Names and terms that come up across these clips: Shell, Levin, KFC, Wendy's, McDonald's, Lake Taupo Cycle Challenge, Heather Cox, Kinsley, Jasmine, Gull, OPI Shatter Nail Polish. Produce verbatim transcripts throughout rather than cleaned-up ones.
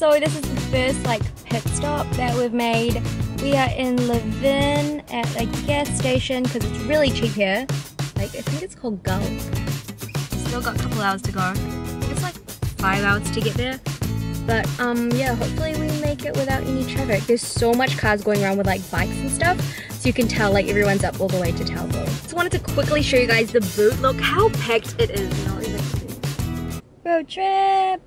So this is the first like pit stop that we've made. We are in Levin at a gas station because it's really cheap here. Like I think it's called Gull. Still got a couple hours to go. It's like five hours to get there. But um yeah, hopefully we make it without any traffic. There's so much cars going around with like bikes and stuff, so you can tell like everyone's up all the way to Taupo. Just wanted to quickly show you guys the boot. Look how packed it is. Not even road trip.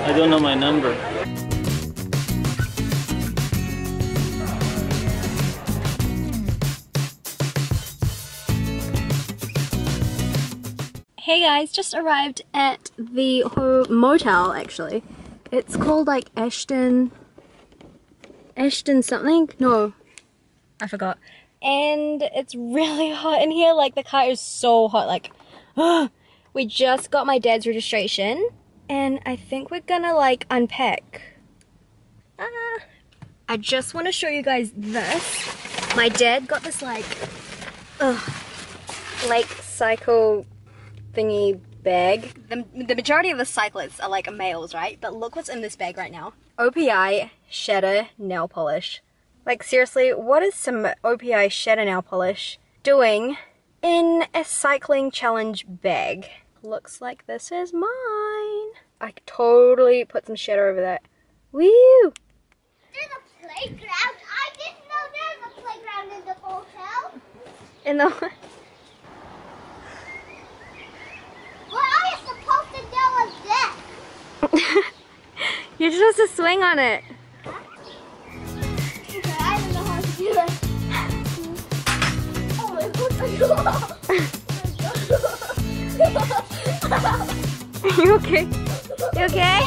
I don't know my number. Hey guys, just arrived at the motel actually. It's called like Ashton... Ashton something? No, I forgot. And it's really hot in here, like the car is so hot, like... Oh, we just got my dad's registration. And I think we're gonna like unpack. Ah. I just want to show you guys this. My dad got this like ugh, lake cycle thingy bag. The, the majority of the cyclists are like males, right? But look what's in this bag right now. O P I Shatter Nail Polish. Like seriously, what is some O P I Shatter Nail Polish doing in a cycling challenge bag? Looks like this is mine. I totally put some shadow over that. Woo! There's a playground. I didn't know there was a playground in the hotel. In the what? What I was supposed to do was this. You're supposed to swing on it. Huh? I don't know how to do it. Oh, it looks like you okay? You okay?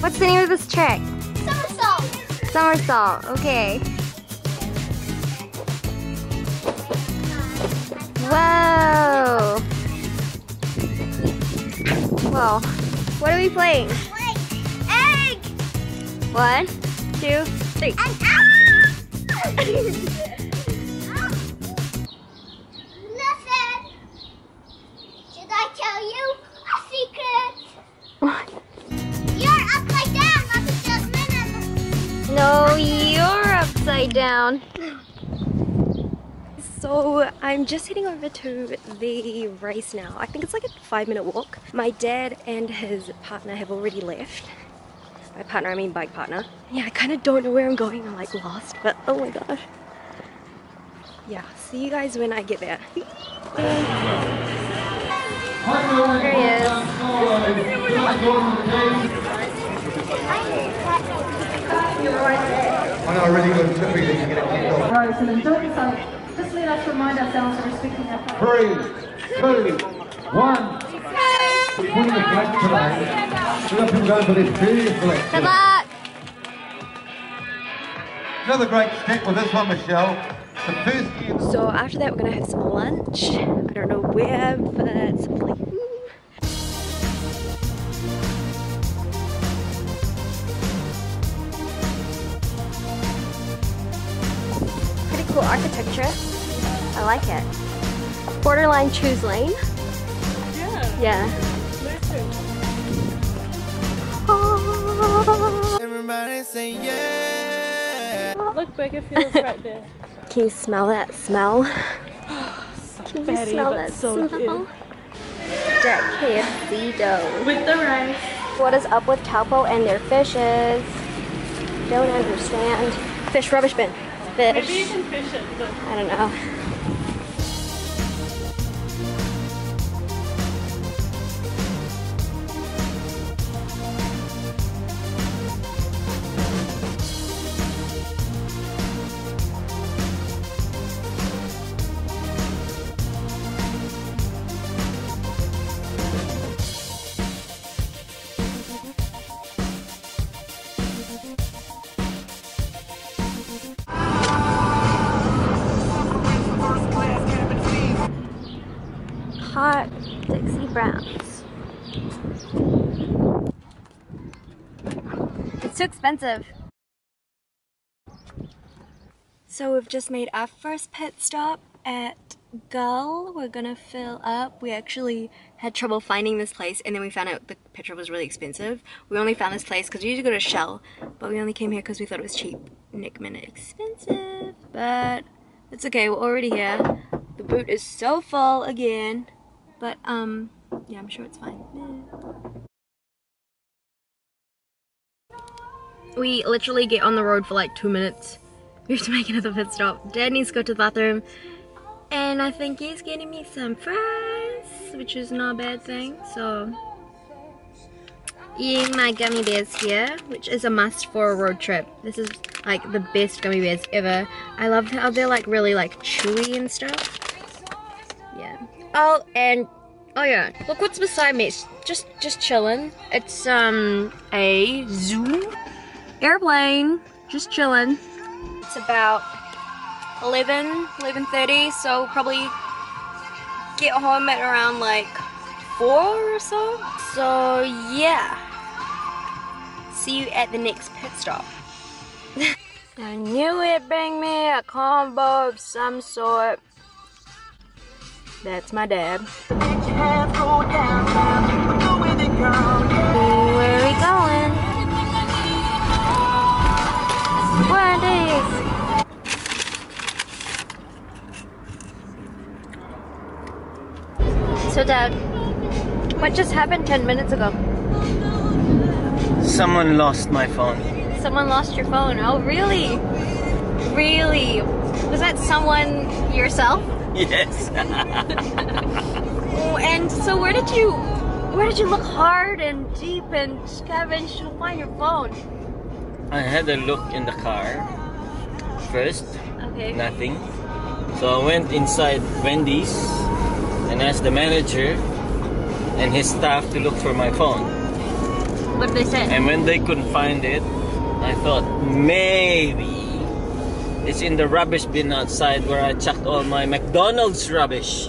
What's the name of this trick? Somersault! Somersault, okay. Whoa! Whoa. What are we playing? Egg! One, two, three. Egg. Down. So I'm just heading over to the race now. I think it's like a five minute walk. My dad and his partner have already left. By partner I mean bike partner. Yeah, I kind of don't know where I'm going. I'm like lost, but oh my gosh. Yeah, see you guys when I get there. There he is. On our really good trip, we can get it kicked off. Roads and enjoying, so just let us remind ourselves of respecting our planet. Three, two, one. We're putting the flag tonight. We're up and going for this beautiful action. Good luck. Another great step with this one, Michelle. The first. So after that, we're going to have some lunch. I don't know where, but it's a place. Architecture. I like it. Borderline choose lane. Yeah. Yeah. Oh. Everybody say yeah. Look, Burger Fields right there. Can you smell that smell? So can fatty, you smell that so smell? That K F C dough. With the rice. What is up with Taupo and their fishes? Don't understand. Fish rubbish bin. Fish. Maybe you can fish it, but I don't know. Hot Dixie Browns. It's too expensive. So we've just made our first pit stop at Gull. We're gonna fill up. We actually had trouble finding this place, and then we found out the petrol was really expensive. We only found this place because we usually go to Shell, but we only came here because we thought it was cheap. Nick minute expensive, but it's okay, we're already here. The boot is so full again, but um, yeah, I'm sure it's fine. We literally get on the road for like two minutes. We have to make another pit stop. Dad needs to go to the bathroom. And I think he's getting me some fries, which is not a bad thing, so... Eating my gummy bears here, which is a must for a road trip. This is like the best gummy bears ever. I love how they're like really like chewy and stuff. Yeah. Oh, and, oh yeah, look what's beside me. It's just, just chilling. It's um a zoo airplane, just chilling. It's about eleven, eleven thirty, so probably get home at around like four or so. So yeah, see you at the next pit stop. I knew it'd bring me a combo of some sort. That's my dad. Where are we going? Wendy's. So Dad, what just happened ten minutes ago? Someone lost my phone. Someone lost your phone? Oh really? Really? Was that someone yourself? Yes. Oh, and so where did you, where did you look hard and deep and scavenge to find your phone? I had a look in the car first. Okay. Nothing. So I went inside Wendy's and asked the manager and his staff to look for my phone. What they said? And when they couldn't find it, I thought maybe it's in the rubbish bin outside where I chucked all my McDonald's rubbish.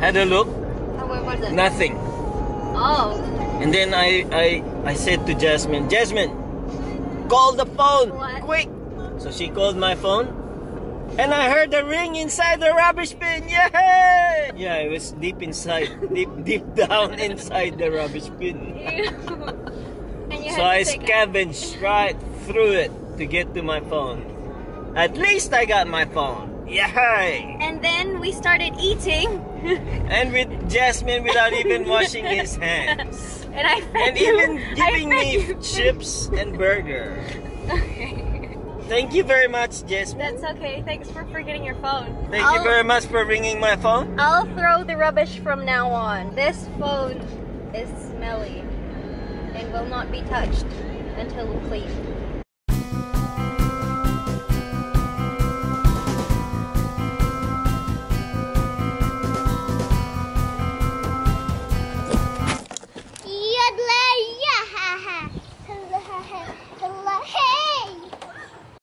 Had a look. Oh, where was it? Nothing. Oh. And then I, I, I said to Jasmine, Jasmine, call the phone, what? Quick. So she called my phone. And I heard the ring inside the rubbish bin. Yeah, yeah, it was deep inside, deep, deep down inside the rubbish bin. And you so I scavenged right through it to get to my phone. At least I got my phone. Yay! And then we started eating. And with Jasmine, without even washing his hands. And I fed and you. even giving me chips and burger. Okay. Thank you very much, Jasmine. That's okay. Thanks for forgetting your phone. Thank I'll, you very much for ringing my phone. I'll throw the rubbish from now on. This phone is smelly and will not be touched until clean.